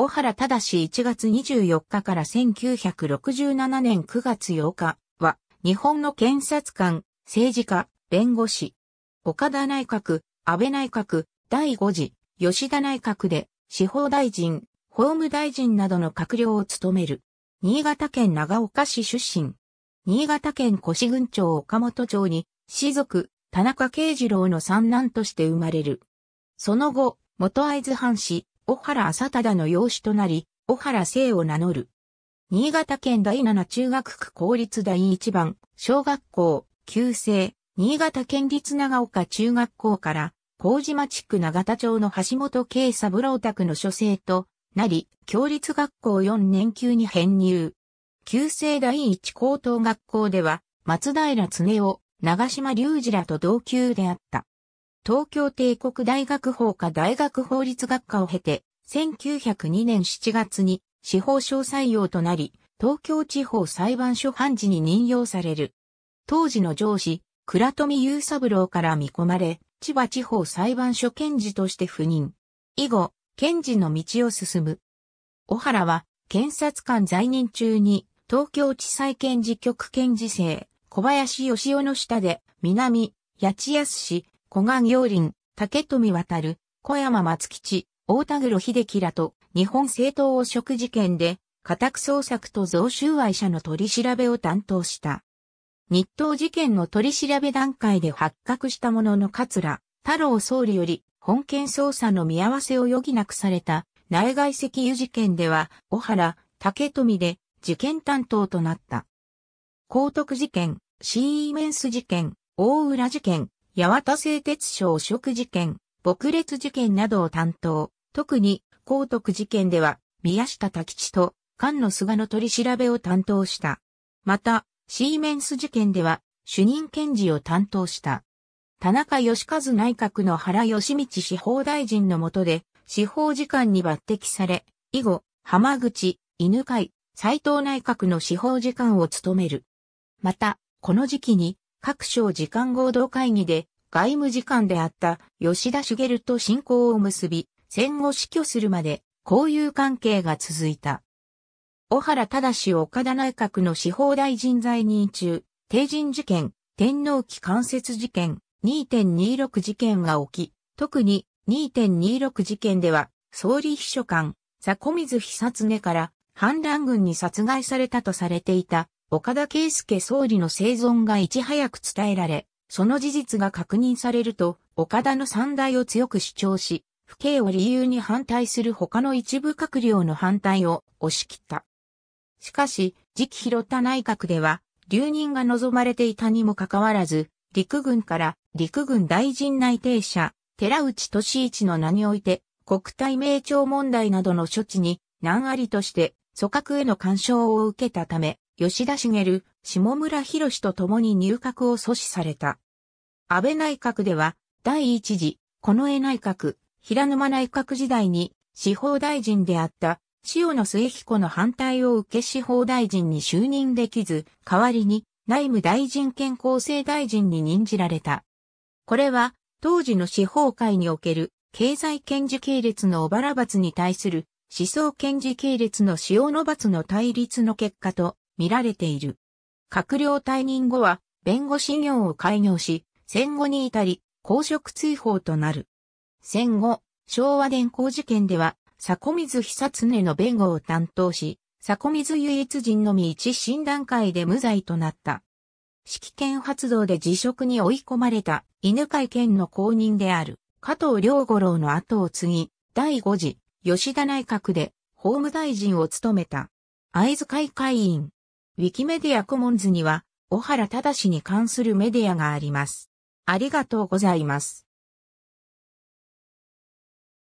小原忠1月24日から1967年9月8日は、日本の検察官、政治家、弁護士、岡田内閣、安倍内閣、第5次、吉田内閣で、司法大臣、法務大臣などの閣僚を務める。新潟県長岡市出身。新潟県越郡町岡本町に、士族、田中慶次郎の三男として生まれる。その後、元会津藩士、小原麻忠の養子となり、小原正を名乗る。新潟県第7中学区公立第1番、小学校、旧制、新潟県立長岡中学校から、麹町区長田町の橋本慶三郎宅の書生となり、共立学校4年級に編入。旧制第1高等学校では、松平常雄、長島隆二らと同級であった。東京帝国大学法科大学法律学科を経て、1902年7月に司法省採用となり、東京地方裁判所判事に任用される。当時の上司、倉富雄三郎から見込まれ、千葉地方裁判所検事として赴任。以後、検事の道を進む。小原は、検察官在任中に、東京地裁検事局検事正、小林義雄の下で、南、八千市、古賀行林、竹富渡、小山松吉、大田黒秀樹らと日本政党汚職事件で家宅捜索と贈収賄者の取り調べを担当した。日東事件の取り調べ段階で発覚したものの桂太郎総理より本件捜査の見合わせを余儀なくされた内外石油事件では小原、竹富で事件担当となった。光徳事件、シーメンス事件、大浦事件、八幡製鉄所汚職事件、撲滅事件などを担当。特に、光徳事件では、宮下多吉と、菅野菅の取り調べを担当した。また、シーメンス事件では、主任検事を担当した。田中義和内閣の原義道司法大臣の下で、司法次官に抜擢され、以後、浜口、犬飼、斉藤内閣の司法次官を務める。また、この時期に、各省次官合同会議で外務次官であった吉田茂と親交を結び、戦後死去するまで交友関係が続いた。小原忠岡田内閣の司法大臣在任中、帝人事件、天皇忌関節事件、2.26 事件が起き、特に 2.26 事件では総理秘書官、迫水久常から反乱軍に殺害されたとされていた。岡田圭介総理の生存がいち早く伝えられ、その事実が確認されると、岡田の三大を強く主張し、府警を理由に反対する他の一部閣僚の反対を押し切った。しかし、次期広田内閣では、留任が望まれていたにもかかわらず、陸軍から陸軍大臣内定者、寺内俊一の名において、国体名称問題などの処置に難ありとして、組閣への干渉を受けたため、吉田茂、下村博と共に入閣を阻止された。安倍内閣では、第一次、近衛内閣、平沼内閣時代に、司法大臣であった、塩野末彦の反対を受け司法大臣に就任できず、代わりに内務大臣兼厚生大臣に任じられた。これは、当時の司法界における、経済検事系列の小原閥に対する、思想検事系列の塩野閥の対立の結果と、見られている。閣僚退任後は、弁護士業を開業し、戦後に至り、公職追放となる。戦後、昭和電工事件では、迫水久常の弁護を担当し、迫水唯一人のみ一審段階で無罪となった。指揮権発動で辞職に追い込まれた、犬飼健の後任である、加藤良五郎の後を継ぎ、第5次、吉田内閣で、法務大臣を務めた。会津会会員。ウィキメディアコモンズには、小原忠に関するメディアがあります。ありがとうございます。